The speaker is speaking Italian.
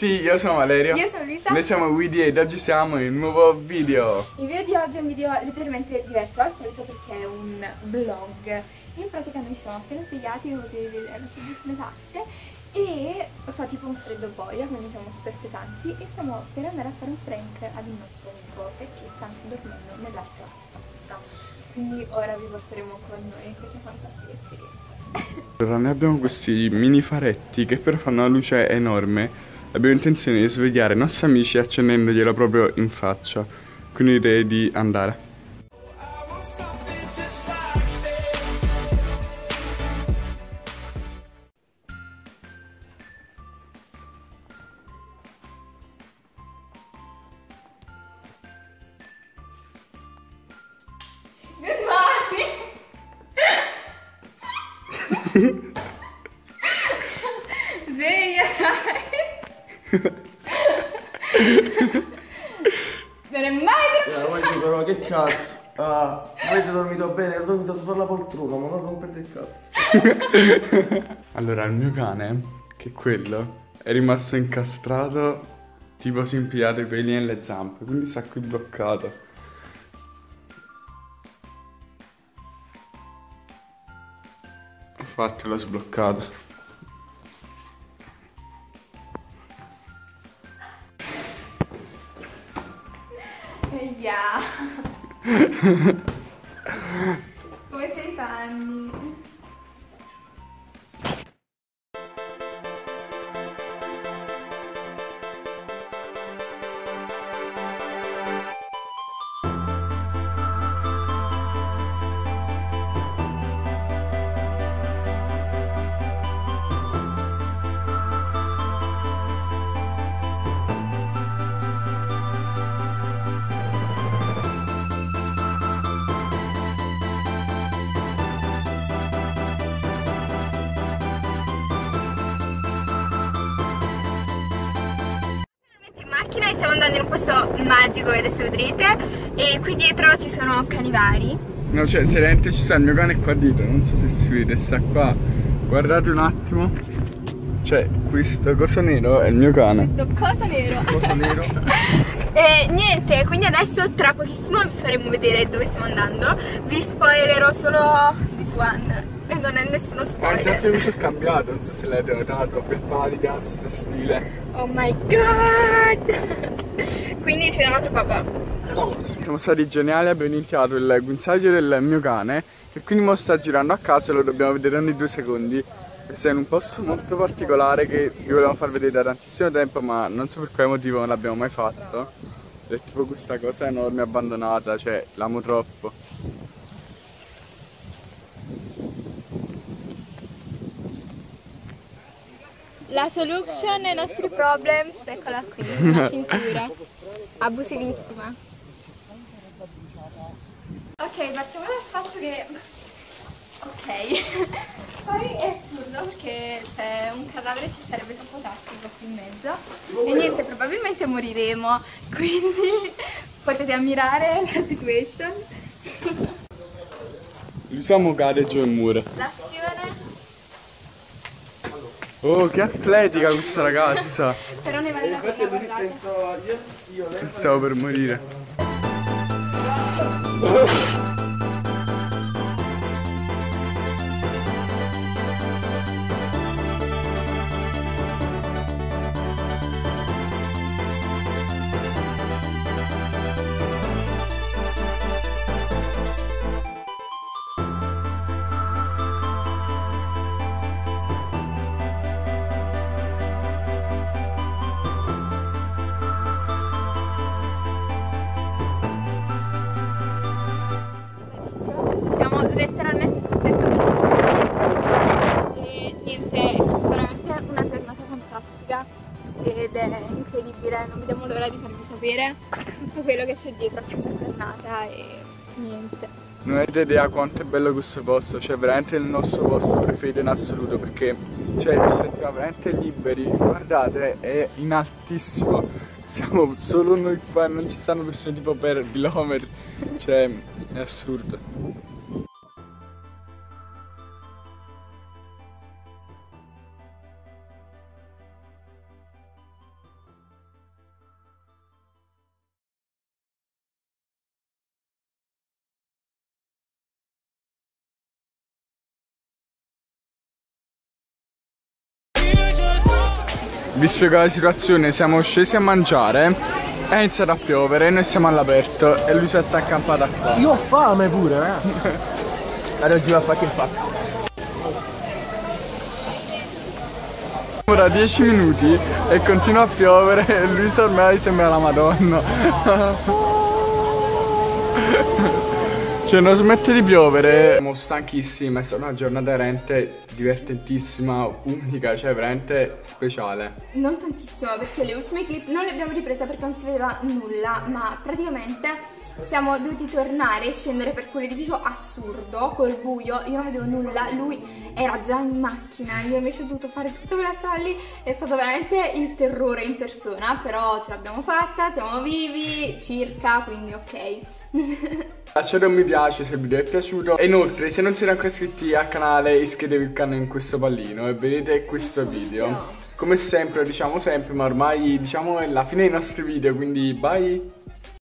tutti, io sono Valeria. Io sono Luisa. Noi siamo Weedy ed oggi siamo in un nuovo video. Il video di oggi è un video leggermente diverso al solito perché è un vlog. In pratica noi siamo appena svegliati, come potete vedere le bellissime facce, e fa tipo un freddo boia, quindi siamo super pesanti e stiamo per andare a fare un prank ad un nostro amico perché sta dormendo nell'altra stanza. Quindi ora vi porteremo con noi in questa fantastica esperienza. Allora, noi abbiamo questi mini faretti che però fanno una luce enorme. Abbiamo intenzione di svegliare i nostri amici accendendoglielo proprio in faccia. Quindi direi di andare. Good morning! Sveglia, non è mai che però che cazzo, avete dormito bene, ho dormito sopra la poltrona, ma non rompete il cazzo. Allora il mio cane, che è quello, è rimasto incastrato, tipo si impigliava i peli nelle zampe, quindi sta qui bloccato. Infatti l'ho sbloccato. Yeah. Come sei Fanny? Noi stiamo andando in un posto magico che adesso vedrete e qui dietro ci sono cani vari. No, cioè seriamente ci sta il mio cane qua dietro, non so se si vede, sta qua. Guardate un attimo. Cioè, questo coso nero è il mio cane. Questo coso nero. Coso nero. E niente, quindi adesso tra pochissimo vi faremo vedere dove stiamo andando. Vi spoilerò solo this one. E non è nessuno spoiler. Già mi sono cambiato, non so se l'avete notato, felpaligas, stile. Oh my god! Quindi ci vediamo tra poco. Siamo stati geniali, abbiamo iniziato il guinzaglio del mio cane e quindi mo sta girando a casa e lo dobbiamo vedere ogni 2 secondi. Questo è in un posto molto particolare che vi volevamo far vedere da tantissimo tempo, ma non so per quale motivo non l'abbiamo mai fatto. È tipo questa cosa enorme abbandonata, cioè l'amo troppo. La solution ai nostri problems, eccola qui, la cintura, abusivissima. Ok, partiamo dal fatto che... Ok, poi è assurdo perché c'è un cadavere, ci sarebbe troppo tattico qui in mezzo e niente, probabilmente moriremo, quindi potete ammirare la situation. Diciamo cade giù il muro. L'azione... Oh, che atletica questa ragazza! Però ne vale la pena, guardate. Stavo per morire. Letteralmente sul tetto del mondo e niente, è stata veramente una giornata fantastica ed è incredibile, non vediamo l'ora di farvi sapere tutto quello che c'è dietro a questa giornata e niente. Non avete idea quanto è bello questo posto, cioè veramente il nostro posto preferito in assoluto perché cioè, ci sentiamo veramente liberi, guardate è in altissimo, siamo solo noi qua, non ci stanno persone tipo per chilometri, cioè è assurdo. vi spiego la situazione. Siamo scesi a mangiare, è iniziato a piovere e noi siamo all'aperto e lui si sta accampata qua. Io ho fame pure, ragazzi. Allora giù a fare che fa. Ora 10 minuti e continua a piovere e Luisa ormai sembra la Madonna. Cioè non smette di piovere. Siamo stanchissimi, è stata una giornata veramente divertentissima, unica, cioè veramente speciale. Non tantissimo, perché le ultime clip non le abbiamo riprese perché non si vedeva nulla, ma praticamente siamo dovuti tornare e scendere per quell'edificio assurdo col buio, io non vedevo nulla, lui era già in macchina, io invece ho dovuto fare tutta quella strada lì, è stato veramente il terrore in persona, però ce l'abbiamo fatta, siamo vivi circa, quindi ok. Lasciate un mi piace se il video è piaciuto e inoltre se non siete ancora iscritti al canale iscrivetevi al canale in questo pallino e vedete questo video. Come sempre, diciamo sempre, ma ormai diciamo è la fine dei nostri video, quindi bye!